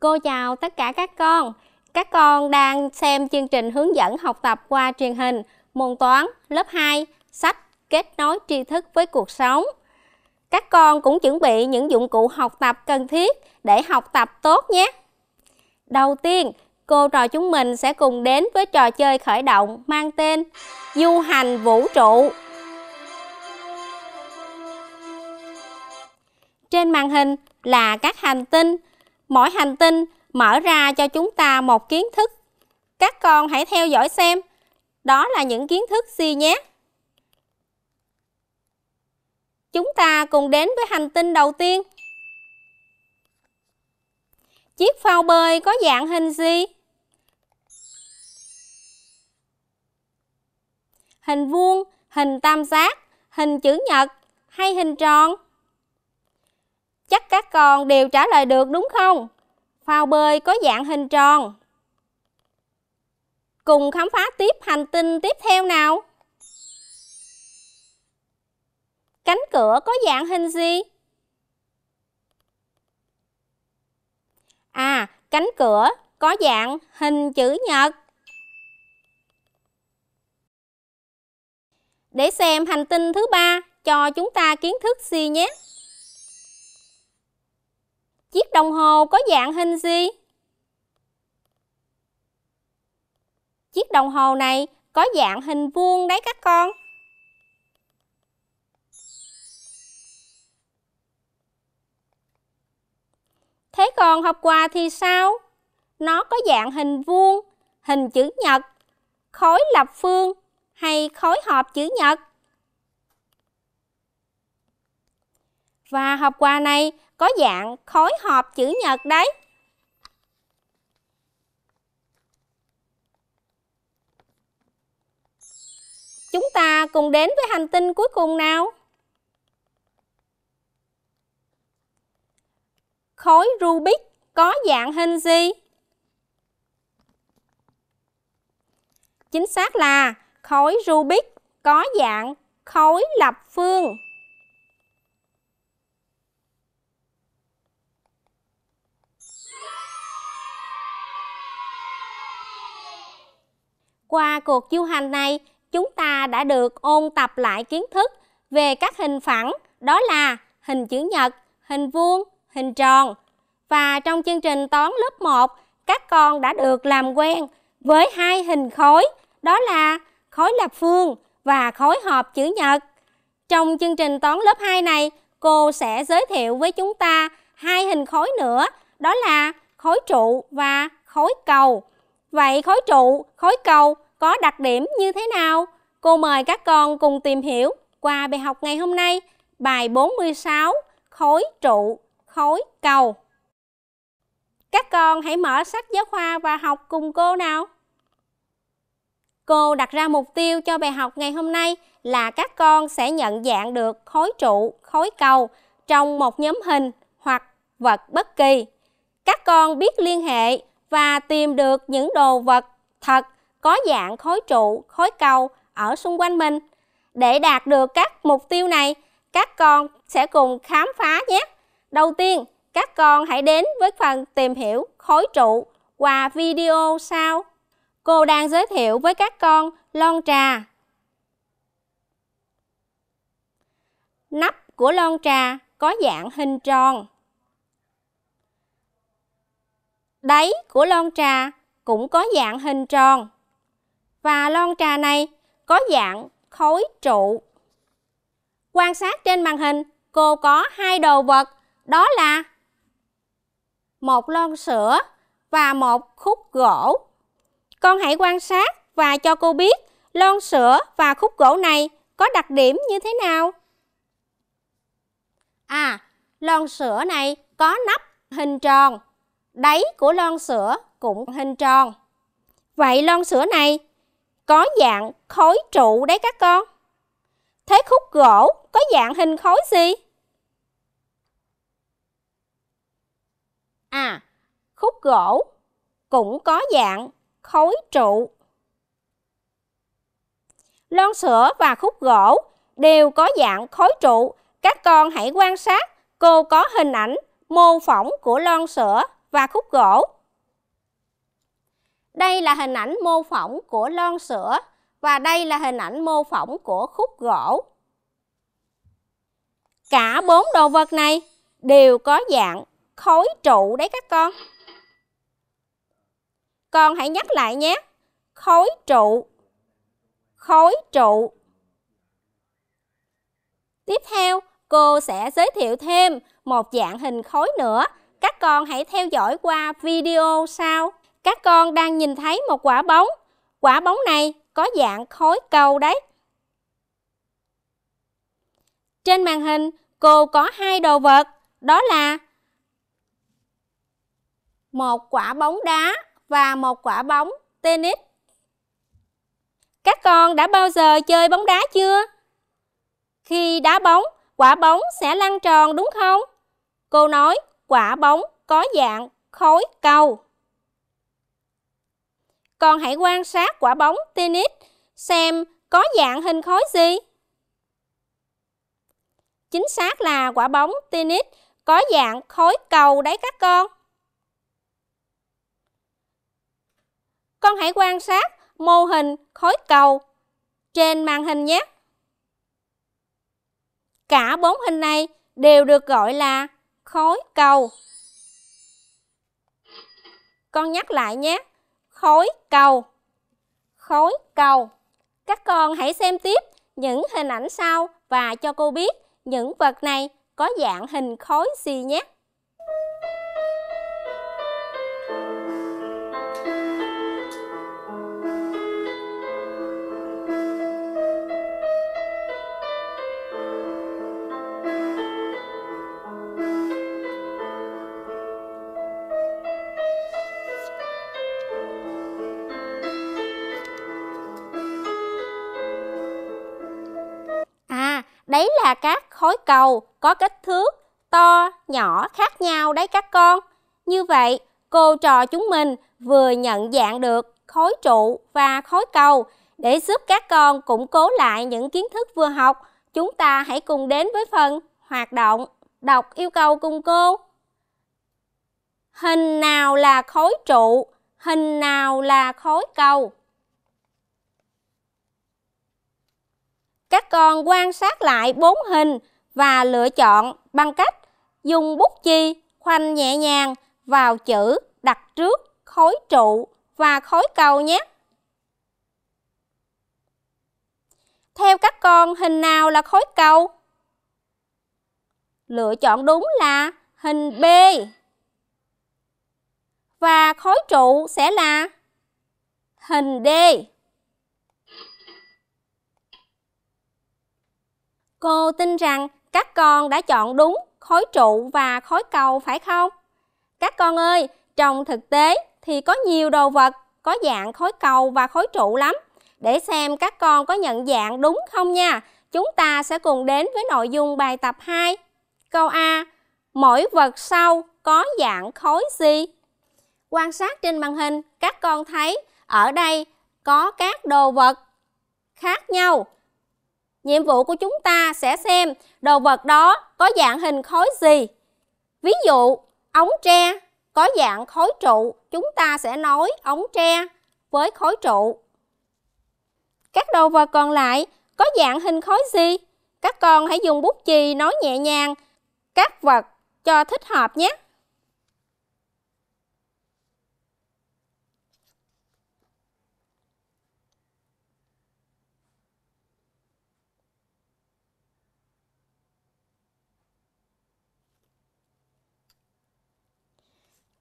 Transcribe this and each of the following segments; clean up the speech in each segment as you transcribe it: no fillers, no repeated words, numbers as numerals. Cô chào tất cả các con. Các con đang xem chương trình hướng dẫn học tập qua truyền hình môn toán lớp 2, sách Kết nối tri thức với cuộc sống. Các con cũng chuẩn bị những dụng cụ học tập cần thiết để học tập tốt nhé. Đầu tiên, cô trò chúng mình sẽ cùng đến với trò chơi khởi động mang tên Du hành vũ trụ. Trên màn hình là các hành tinh. Mỗi hành tinh mở ra cho chúng ta một kiến thức. Các con hãy theo dõi xem. Đó là những kiến thức gì nhé. Chúng ta cùng đến với hành tinh đầu tiên. Chiếc phao bơi có dạng hình gì? Hình vuông, hình tam giác, hình chữ nhật hay hình tròn? Chắc các con đều trả lời được đúng không? Phao bơi có dạng hình tròn. Cùng khám phá tiếp hành tinh tiếp theo nào. Cánh cửa có dạng hình gì? À, cánh cửa có dạng hình chữ nhật. Để xem hành tinh thứ ba cho chúng ta kiến thức gì nhé. Chiếc đồng hồ có dạng hình gì? Chiếc đồng hồ này có dạng hình vuông đấy các con. Thế còn học quà thì sao? Nó có dạng hình vuông, hình chữ nhật, khối lập phương hay khối hợp chữ nhật? Và hộp quà này có dạng khối hợp chữ nhật đấy. Chúng ta cùng đến với hành tinh cuối cùng nào. Khối Rubik có dạng hình gì? Chính xác là khối Rubik có dạng khối lập phương. Qua cuộc du hành này, chúng ta đã được ôn tập lại kiến thức về các hình phẳng, đó là hình chữ nhật, hình vuông, hình tròn. Và trong chương trình toán lớp 1, các con đã được làm quen với hai hình khối, đó là khối lập phương và khối hợp chữ nhật. Trong chương trình toán lớp 2 này, cô sẽ giới thiệu với chúng ta hai hình khối nữa, đó là khối trụ và khối cầu. Vậy khối trụ, khối cầu có đặc điểm như thế nào? Cô mời các con cùng tìm hiểu qua bài học ngày hôm nay, bài 46, khối trụ, khối cầu. Các con hãy mở sách giáo khoa và học cùng cô nào. Cô đặt ra mục tiêu cho bài học ngày hôm nay là các con sẽ nhận dạng được khối trụ, khối cầu trong một nhóm hình hoặc vật bất kỳ. Các con biết liên hệ và tìm được những đồ vật thật có dạng khối trụ, khối cầu ở xung quanh mình. Để đạt được các mục tiêu này, các con sẽ cùng khám phá nhé. Đầu tiên, các con hãy đến với phần tìm hiểu khối trụ qua video sau. Cô đang giới thiệu với các con lon trà. Nắp của lon trà có dạng hình tròn. Đáy của lon trà cũng có dạng hình tròn. Và lon trà này có dạng khối trụ. Quan sát trên màn hình, cô có hai đồ vật, đó là một lon sữa và một khúc gỗ. Con hãy quan sát và cho cô biết lon sữa và khúc gỗ này có đặc điểm như thế nào. À, lon sữa này có nắp hình tròn. Đáy của lon sữa cũng hình tròn. Vậy lon sữa này có dạng khối trụ đấy các con. Thế khúc gỗ có dạng hình khối gì? À, khúc gỗ cũng có dạng khối trụ. Lon sữa và khúc gỗ đều có dạng khối trụ. Các con hãy quan sát, cô có hình ảnh mô phỏng của lon sữa và khúc gỗ. Đây là hình ảnh mô phỏng của lon sữa và đây là hình ảnh mô phỏng của khúc gỗ. Cả bốn đồ vật này đều có dạng khối trụ đấy các con. Con hãy nhắc lại nhé. Khối trụ. Khối trụ. Tiếp theo, cô sẽ giới thiệu thêm một dạng hình khối nữa. Các con hãy theo dõi qua video sau. Các con đang nhìn thấy một quả bóng. Quả bóng này có dạng khối cầu đấy. Trên màn hình, cô có hai đồ vật. Đó là một quả bóng đá và một quả bóng tennis. Các con đã bao giờ chơi bóng đá chưa? Khi đá bóng, quả bóng sẽ lăn tròn đúng không? Cô nói quả bóng có dạng khối cầu. Con hãy quan sát quả bóng tennis xem có dạng hình khối gì. Chính xác là quả bóng tennis có dạng khối cầu đấy các con. Con hãy quan sát mô hình khối cầu trên màn hình nhé. Cả bốn hình này đều được gọi là khối cầu. Con nhắc lại nhé. Khối cầu. Khối cầu. Các con hãy xem tiếp những hình ảnh sau và cho cô biết những vật này có dạng hình khối gì nhé. Đấy là các khối cầu có kích thước to, nhỏ khác nhau đấy các con. Như vậy, cô trò chúng mình vừa nhận dạng được khối trụ và khối cầu. Để giúp các con củng cố lại những kiến thức vừa học, chúng ta hãy cùng đến với phần hoạt động. Đọc yêu cầu cùng cô. Hình nào là khối trụ? Hình nào là khối cầu? Các con quan sát lại bốn hình và lựa chọn bằng cách dùng bút chì khoanh nhẹ nhàng vào chữ đặt trước khối trụ và khối cầu nhé. Theo các con, hình nào là khối cầu? Lựa chọn đúng là hình B. Và khối trụ sẽ là hình D. Cô tin rằng các con đã chọn đúng khối trụ và khối cầu phải không? Các con ơi, trong thực tế thì có nhiều đồ vật có dạng khối cầu và khối trụ lắm. Để xem các con có nhận dạng đúng không nha, chúng ta sẽ cùng đến với nội dung bài tập 2. Câu A. Mỗi vật sau có dạng khối gì? Quan sát trên màn hình, các con thấy ở đây có các đồ vật khác nhau. Nhiệm vụ của chúng ta sẽ xem đồ vật đó có dạng hình khối gì. Ví dụ, ống tre có dạng khối trụ, chúng ta sẽ nối ống tre với khối trụ. Các đồ vật còn lại có dạng hình khối gì? Các con hãy dùng bút chì nối nhẹ nhàng các vật cho thích hợp nhé.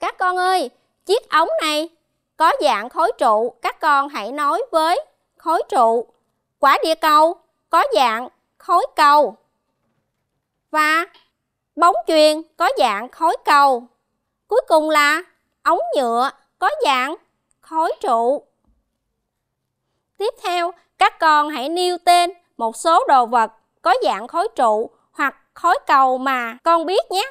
Các con ơi, chiếc ống này có dạng khối trụ, các con hãy nối với khối trụ. Quả địa cầu có dạng khối cầu. Và bóng chuyền có dạng khối cầu. Cuối cùng là ống nhựa có dạng khối trụ. Tiếp theo, các con hãy nêu tên một số đồ vật có dạng khối trụ hoặc khối cầu mà con biết nhé.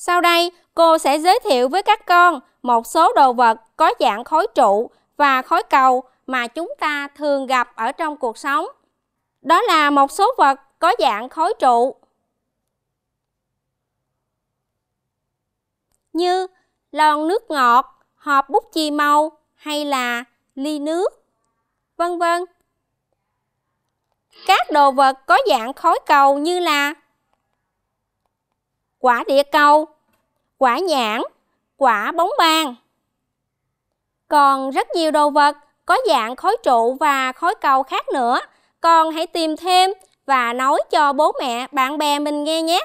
Sau đây, cô sẽ giới thiệu với các con một số đồ vật có dạng khối trụ và khối cầu mà chúng ta thường gặp ở trong cuộc sống. Đó là một số vật có dạng khối trụ như lon nước ngọt, hộp bút chì màu hay là ly nước, vân vân. Các đồ vật có dạng khối cầu như là quả địa cầu, quả nhãn, quả bóng bàn. Còn rất nhiều đồ vật có dạng khối trụ và khối cầu khác nữa. Con hãy tìm thêm và nói cho bố mẹ, bạn bè mình nghe nhé.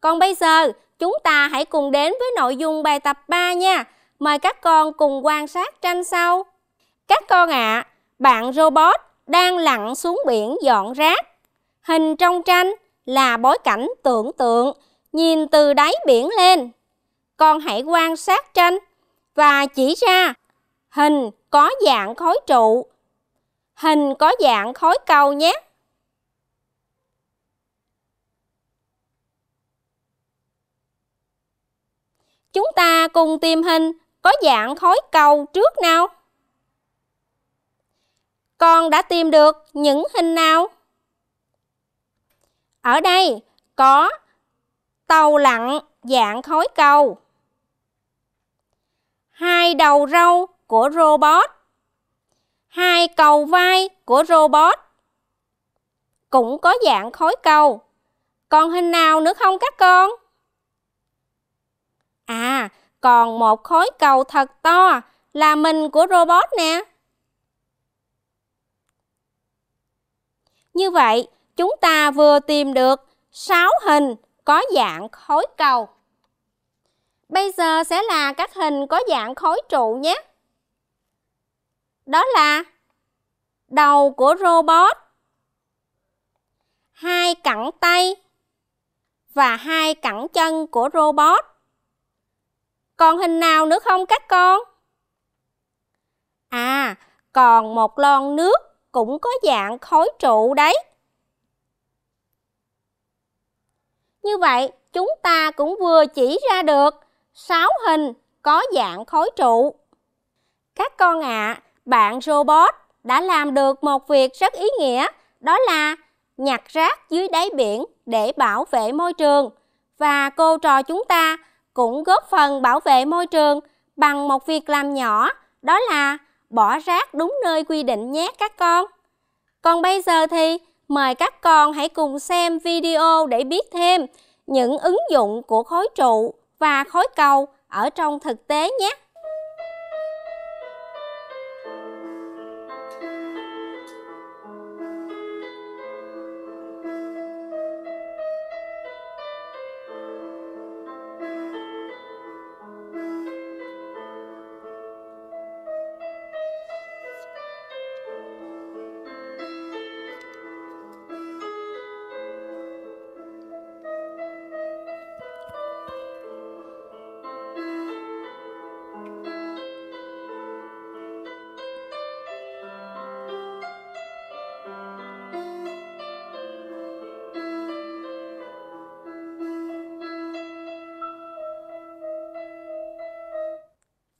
Còn bây giờ, chúng ta hãy cùng đến với nội dung bài tập 3 nha. Mời các con cùng quan sát tranh sau. Các con ạ, bạn robot đang lặn xuống biển dọn rác. Hình trong tranh là bối cảnh tưởng tượng, nhìn từ đáy biển lên. Con hãy quan sát tranh và chỉ ra hình có dạng khối trụ, hình có dạng khối cầu nhé. Chúng ta cùng tìm hình có dạng khối cầu trước nào. Con đã tìm được những hình nào? Ở đây có tàu lặn dạng khối cầu, hai đầu râu của robot, hai cầu vai của robot cũng có dạng khối cầu. Còn hình nào nữa không các con? À, còn một khối cầu thật to là mình của robot nè. Như vậy, chúng ta vừa tìm được 6 hình có dạng khối cầu. Bây giờ sẽ là các hình có dạng khối trụ nhé. Đó là đầu của robot, hai cẳng tay và hai cẳng chân của robot. Còn hình nào nữa không các con? À, còn một lon nước cũng có dạng khối trụ đấy. Như vậy, chúng ta cũng vừa chỉ ra được 6 hình có dạng khối trụ. Các con ạ, bạn robot đã làm được một việc rất ý nghĩa, đó là nhặt rác dưới đáy biển để bảo vệ môi trường. Và cô trò chúng ta cũng góp phần bảo vệ môi trường bằng một việc làm nhỏ, đó là bỏ rác đúng nơi quy định nhé các con. Còn bây giờ thì mời các con hãy cùng xem video để biết thêm những ứng dụng của khối trụ và khối cầu ở trong thực tế nhé.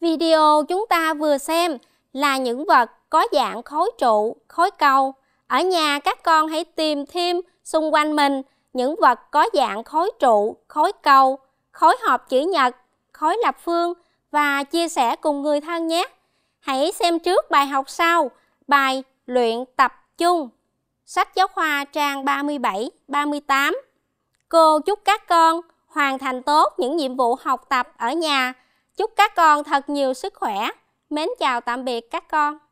Video chúng ta vừa xem là những vật có dạng khối trụ, khối cầu. Ở nhà các con hãy tìm thêm xung quanh mình những vật có dạng khối trụ, khối cầu, khối hộp chữ nhật, khối lập phương và chia sẻ cùng người thân nhé. Hãy xem trước bài học sau, bài luyện tập chung, sách giáo khoa trang 37-38. Cô chúc các con hoàn thành tốt những nhiệm vụ học tập ở nhà. Chúc các con thật nhiều sức khỏe. Mến chào tạm biệt các con.